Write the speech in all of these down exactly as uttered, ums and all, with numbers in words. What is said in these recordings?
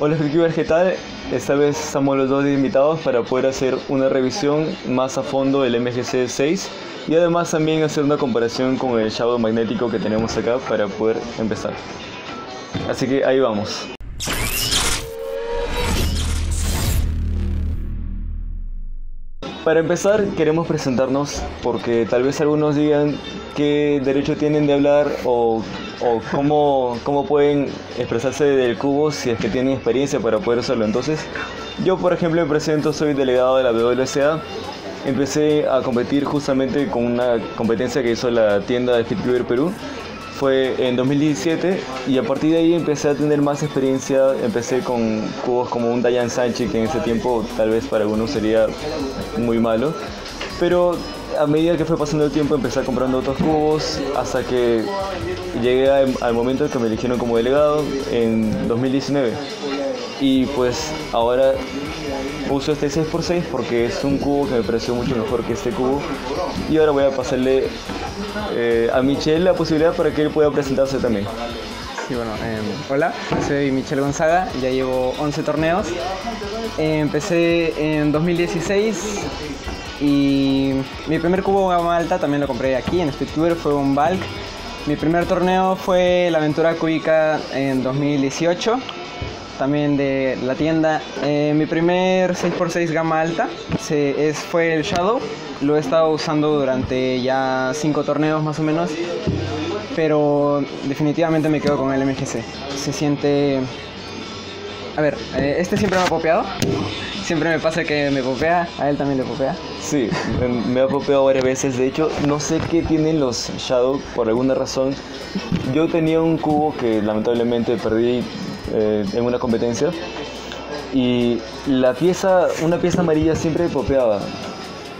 Hola FKUbers, ¿qué tal? Esta vez estamos los dos invitados para poder hacer una revisión más a fondo del M G C seis y además también hacer una comparación con el shadow magnético que tenemos acá para poder empezar. Así que ahí vamos. Para empezar queremos presentarnos porque tal vez algunos digan qué derecho tienen de hablar o, o cómo, cómo pueden expresarse del cubo si es que tienen experiencia para poder usarlo. Entonces yo, por ejemplo, me presento, soy delegado de la W C A. Empecé a competir justamente con una competencia que hizo la tienda de Speedcuber Perú. Fue en dos mil diecisiete y a partir de ahí empecé a tener más experiencia. Empecé con cubos como un Dayan Sánchez, que en ese tiempo tal vez para algunos sería muy malo, pero a medida que fue pasando el tiempo empecé comprando otros cubos hasta que llegué a, al momento que me eligieron como delegado en dos mil diecinueve. Y pues ahora uso este seis por seis porque es un cubo que me pareció mucho mejor que este cubo. Y ahora voy a pasarle eh, a Michel la posibilidad para que él pueda presentarse también. Sí, bueno, eh, hola, soy Michel Gonzaga, ya llevo once torneos. Eh, empecé en dos mil dieciséis y mi primer cubo gama alta también lo compré aquí en Speedcuber, fue un Bulk. Mi primer torneo fue la aventura cúbica en dos mil dieciocho. También de la tienda. Eh, mi primer seis por seis gama alta se, es, fue el Shadow. Lo he estado usando durante ya cinco torneos más o menos, pero definitivamente me quedo con el M G C. Se siente... A ver, eh, este siempre me ha popeado. Siempre me pasa que me popea, a él también le popea. Sí, me ha popeado varias veces. De hecho, no sé qué tienen los Shadow, por alguna razón. Yo tenía un cubo que lamentablemente perdí Eh, en una competencia y la pieza, una pieza amarilla siempre popeaba.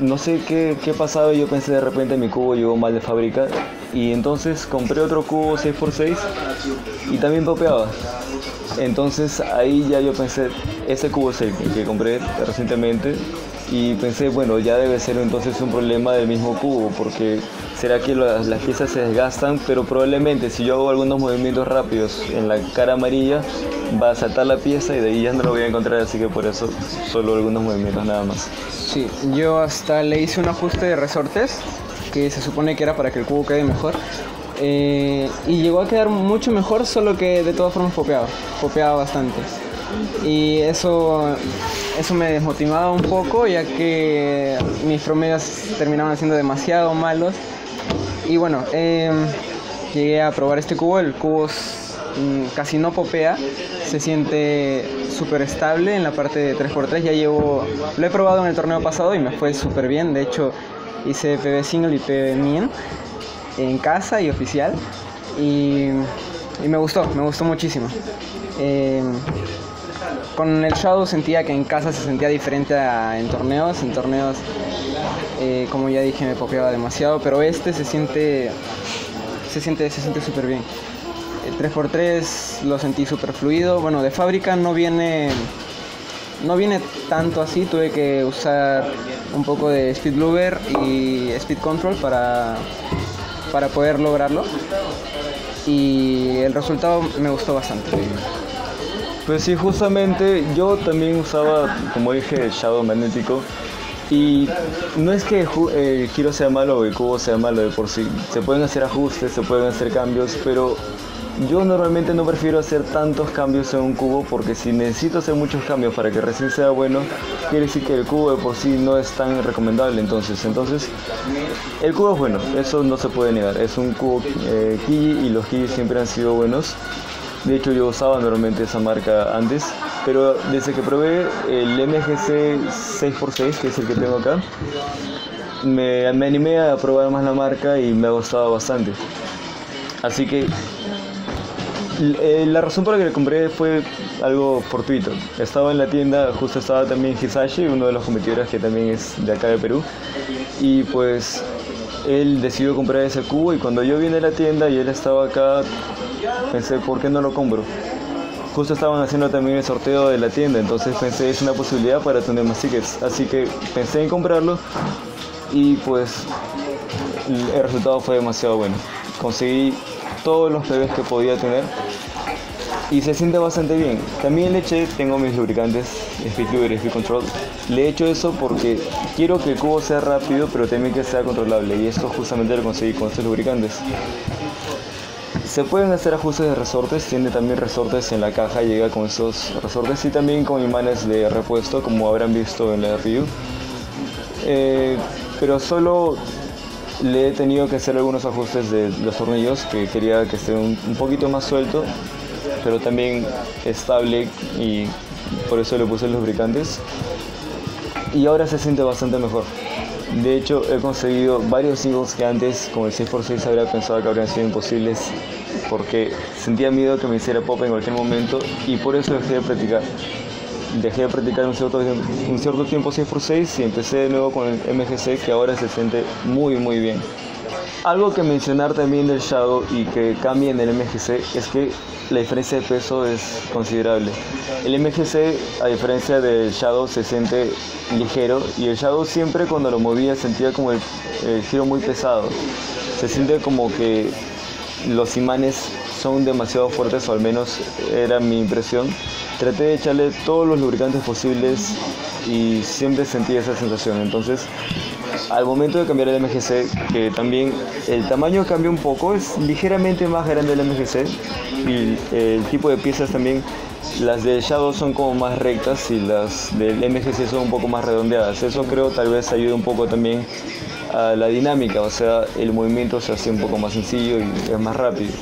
No sé qué, qué pasaba. Yo pensé, de repente mi cubo llegó mal de fábrica y entonces compré otro cubo seis por seis y también popeaba. Entonces ahí ya yo pensé, ese cubo es el que compré recientemente y pensé, bueno, ya debe ser entonces un problema del mismo cubo, porque será que las, las piezas se desgastan, pero probablemente si yo hago algunos movimientos rápidos en la cara amarilla va a saltar la pieza y de ahí ya no lo voy a encontrar, así que por eso solo algunos movimientos nada más. Sí, yo hasta le hice un ajuste de resortes que se supone que era para que el cubo quede mejor. Eh, y llegó a quedar mucho mejor, solo que de todas formas popeaba, popeaba bastante. Y eso, eso me desmotivaba un poco, ya que mis promedios terminaban siendo demasiado malos. Y bueno, eh, llegué a probar este cubo. El cubo mm, casi no popea, se siente súper estable en la parte de tres por tres. Ya llevo, lo he probado en el torneo pasado y me fue súper bien. De hecho, hice P B single y P B min en casa y oficial, y, y me gustó, me gustó muchísimo. Eh, con el Shadow sentía que en casa se sentía diferente a en torneos, en torneos eh, como ya dije me popeaba demasiado, pero este se siente se siente se siente súper bien. El tres por tres lo sentí súper fluido. Bueno, de fábrica no viene no viene tanto así, tuve que usar un poco de Speed Bluber y Speed Control para para poder lograrlo y el resultado me gustó bastante. Pues sí, justamente yo también usaba, como dije, el shadow magnético y no es que el giro sea malo o el cubo sea malo de por sí, se pueden hacer ajustes, se pueden hacer cambios, pero yo normalmente no prefiero hacer tantos cambios en un cubo, porque si necesito hacer muchos cambios para que recién sea bueno, quiere decir que el cubo de por sí no es tan recomendable. Entonces, entonces el cubo es bueno, eso no se puede negar. Es un cubo eh, Qiyi y los Qiyi siempre han sido buenos. De hecho, yo usaba normalmente esa marca antes, pero desde que probé el M G C seis por seis, que es el que tengo acá, me, me animé a probar más la marca y me ha gustado bastante. Así que la razón por la que lo compré fue algo fortuito. Estaba en la tienda, justo estaba también Hisashi, uno de los competidores que también es de acá de Perú, y pues él decidió comprar ese cubo y cuando yo vine a la tienda y él estaba acá, pensé, ¿por qué no lo compro? Justo estaban haciendo también el sorteo de la tienda, entonces pensé, es una posibilidad para tener más tickets, así que pensé en comprarlo y pues el resultado fue demasiado bueno. Conseguí todos los P Bs que podía tener y se siente bastante bien. También le eché, tengo mis lubricantes Speed Bluber y Speed Control. Le he hecho eso porque quiero que el cubo sea rápido pero también que sea controlable, y esto justamente lo conseguí con estos lubricantes. Se pueden hacer ajustes de resortes, tiene también resortes en la caja, llega con esos resortes y también con imanes de repuesto, como habrán visto en la review. Eh, pero solo le he tenido que hacer algunos ajustes de los tornillos, que quería que esté un, un poquito más suelto, pero también estable, y por eso le puse los lubricantes. Y ahora se siente bastante mejor. De hecho, he conseguido varios singles que antes con el seis por seis habría pensado que habrían sido imposibles, porque sentía miedo que me hiciera pop en cualquier momento, y por eso dejé de practicar. Dejé de practicar un cierto, un cierto tiempo seis por seis y empecé de nuevo con el M G C, que ahora se siente muy muy bien. Algo que mencionar también del Shadow y que cambia en el M G C es que la diferencia de peso es considerable. El M G C, a diferencia del Shadow, se siente ligero, y el Shadow siempre cuando lo movía sentía como el, el giro muy pesado. Se siente como que los imanes son demasiado fuertes, o al menos era mi impresión. Traté de echarle todos los lubricantes posibles y siempre sentí esa sensación. Entonces, al momento de cambiar el M G C, que también el tamaño cambia un poco, es ligeramente más grande el M G C, y el tipo de piezas también, las del Shadow son como más rectas y las del M G C son un poco más redondeadas. Eso creo tal vez ayude un poco también a la dinámica, o sea, el movimiento se hace un poco más sencillo y es más rápido.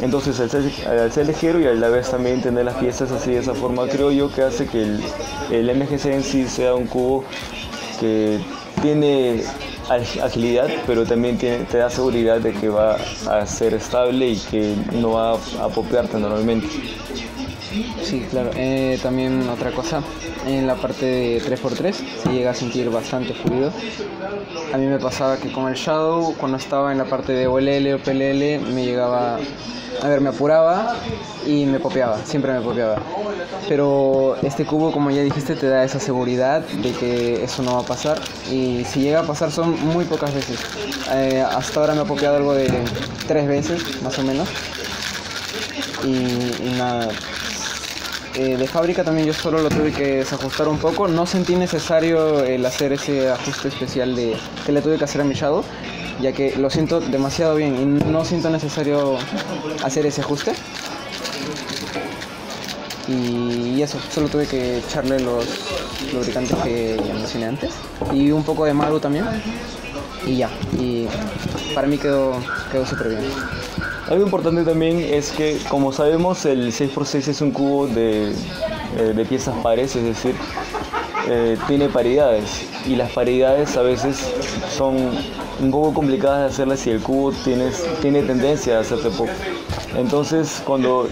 Entonces, al ser, al ser ligero y a la vez también tener las piezas así de esa forma, creo yo que hace que el, el M G C en sí sea un cubo que tiene agilidad, pero también tiene, te da seguridad de que va a ser estable y que no va a popearte normalmente. Sí, claro. Eh, también otra cosa, en la parte de tres por tres se llega a sentir bastante fluido. A mí me pasaba que con el Shadow, cuando estaba en la parte de O L L o P L L, me llegaba... A ver, me apuraba y me popeaba, siempre me popeaba. Pero este cubo, como ya dijiste, te da esa seguridad de que eso no va a pasar. Y si llega a pasar, son muy pocas veces. Eh, hasta ahora me ha popeado algo de tres veces, más o menos. Y, y nada... Eh, de fábrica también yo solo lo tuve que desajustar un poco. No sentí necesario el hacer ese ajuste especial de, que le tuve que hacer a mi Shadow, ya que lo siento demasiado bien y no siento necesario hacer ese ajuste. Y, y eso, solo tuve que echarle los lubricantes que ya mencioné antes y un poco de Maru también. Y ya, y para mí quedó, quedó súper bien. Algo importante también es que, como sabemos, el seis por seis es un cubo de, eh, de piezas pares, es decir, eh, tiene paridades, y las paridades a veces son un poco complicadas de hacerlas si el cubo tiene, tiene tendencia a hacerse pop. Entonces, cuando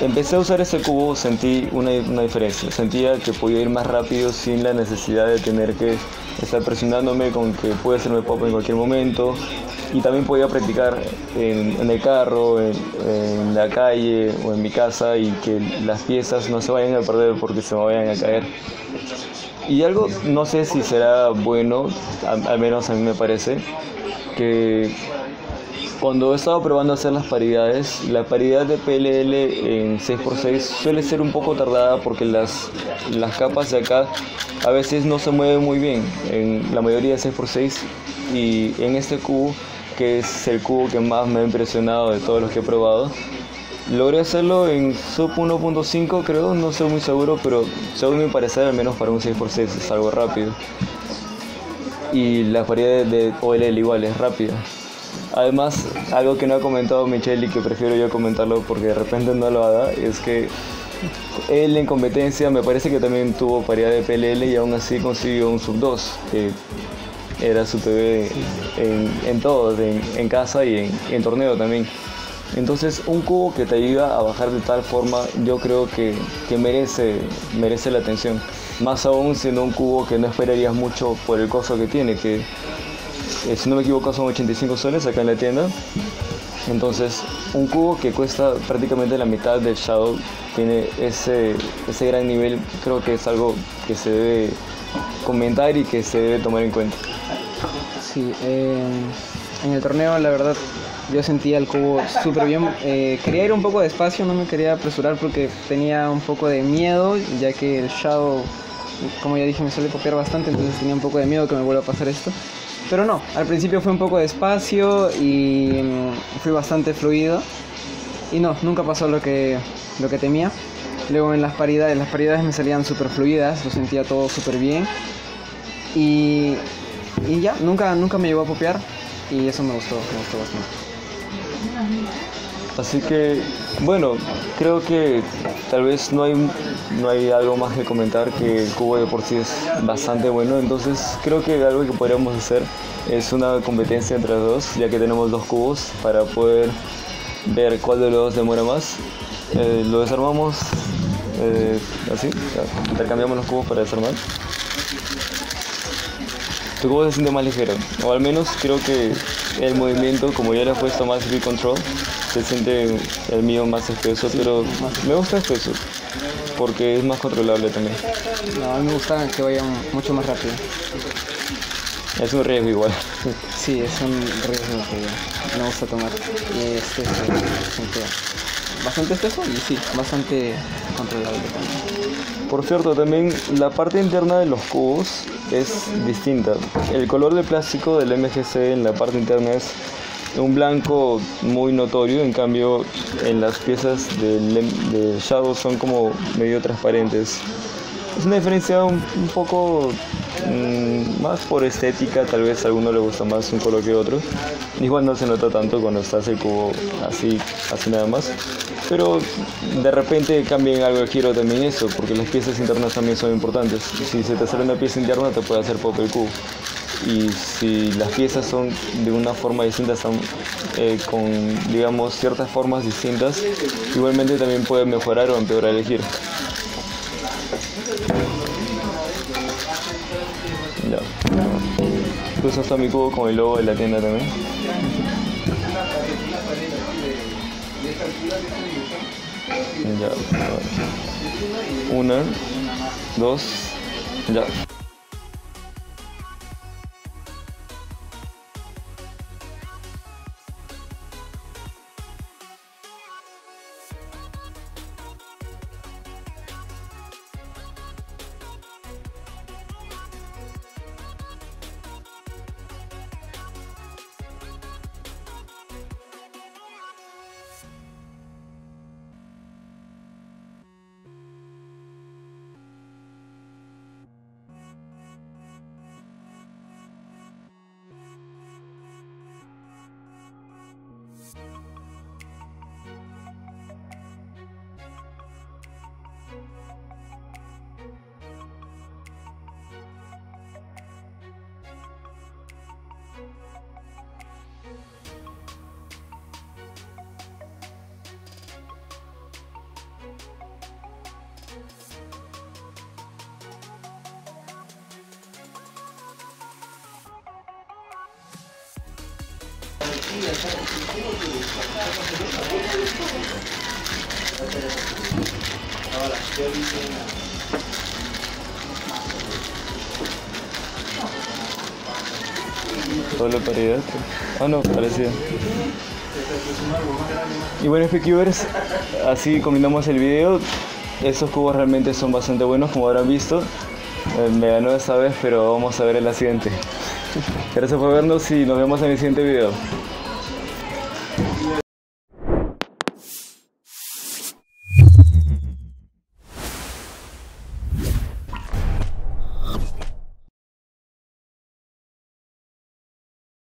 empecé a usar ese cubo sentí una, una diferencia, sentía que podía ir más rápido sin la necesidad de tener que estar presionándome con que puede hacerme pop en cualquier momento. Y también podía practicar en, en el carro, en, en la calle o en mi casa, y que las piezas no se vayan a perder porque se me vayan a caer. Y algo, no sé si será bueno, a, al menos a mí me parece, que cuando he estado probando hacer las paridades, la paridad de P L L en seis por seis suele ser un poco tardada porque las, las capas de acá a veces no se mueven muy bien, en la mayoría de seis por seis, y en este cubo, que es el cubo que más me ha impresionado de todos los que he probado, logré hacerlo en sub uno punto cinco, creo, no soy muy seguro, pero según mi parecer, al menos para un seis por seis es algo rápido. Y la variedad de O L L igual es rápida. Además, algo que no ha comentado Michel y que prefiero yo comentarlo porque de repente no lo haga, es que él en competencia me parece que también tuvo paridad de P L L y aún así consiguió un sub dos, que era su T V en, en todo, en, en casa y en, en torneo también. Entonces, un cubo que te ayuda a bajar de tal forma, yo creo que, que merece, merece la atención. Más aún siendo un cubo que no esperarías mucho por el costo que tiene, que eh, si no me equivoco son ochenta y cinco soles acá en la tienda. Entonces, un cubo que cuesta prácticamente la mitad del Shadow, tiene ese, ese gran nivel, creo que es algo que se debe comentar y que se debe tomar en cuenta. Sí, eh, en el torneo la verdad yo sentía el cubo súper bien. Eh, quería ir un poco despacio, no me quería apresurar porque tenía un poco de miedo, ya que el Shadow, como ya dije, me suele copiar bastante, entonces tenía un poco de miedo que me vuelva a pasar esto. Pero no, al principio fue un poco despacio y mmm, fui bastante fluido. Y no, nunca pasó lo que, lo que temía. Luego en las paridades, las paridades me salían súper fluidas, lo sentía todo súper bien. Y, y ya, nunca, nunca me llegó a popear y eso me gustó, me gustó bastante. Así que, bueno, creo que tal vez no hay, no hay algo más que comentar, que el cubo de por sí es bastante bueno. Entonces creo que algo que podríamos hacer es una competencia entre los dos, ya que tenemos dos cubos, para poder ver cuál de los dos demora más. Eh, lo desarmamos eh, así, intercambiamos los cubos para desarmar. Tu cubo se siente más ligero, o al menos creo que el movimiento, como ya le he puesto más Speed Control, se siente el mío más espeso, sí, pero más. Me gusta espeso, porque es más controlable también. No, a mí me gusta que vayan mucho más rápido. Es un riesgo igual. Sí, es un riesgo que no gusta tomar. Este es bastante, bastante espeso y sí, bastante controlable también. Por cierto, también la parte interna de los cubos es distinta. El color de plástico del M G C en la parte interna es un blanco muy notorio, en cambio en las piezas del, del Shadow son como medio transparentes. Es una diferencia un, un poco mmm, más por estética, tal vez a alguno le gusta más un color que otro. Igual no se nota tanto cuando estás el cubo así, así nada más. Pero de repente cambien algo el giro también eso, porque las piezas internas también son importantes. Si se te sale una pieza interna te puede hacer pop el cubo. Y si las piezas son de una forma distinta, están eh, con, digamos, ciertas formas distintas, igualmente también puede mejorar o empeorar el giro. Ya. Incluso está mi cubo con el logo de la tienda también. Ya. Una, dos, ya. Solo paridad. Ah, no, parecía. Y bueno, FKUbers, así combinamos el video. Estos cubos realmente son bastante buenos, como habrán visto. Eh, me ganó esta vez, pero vamos a ver en la siguiente. Gracias por vernos y nos vemos en el siguiente video.